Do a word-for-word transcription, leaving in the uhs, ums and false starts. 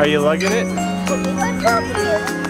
Are you liking it?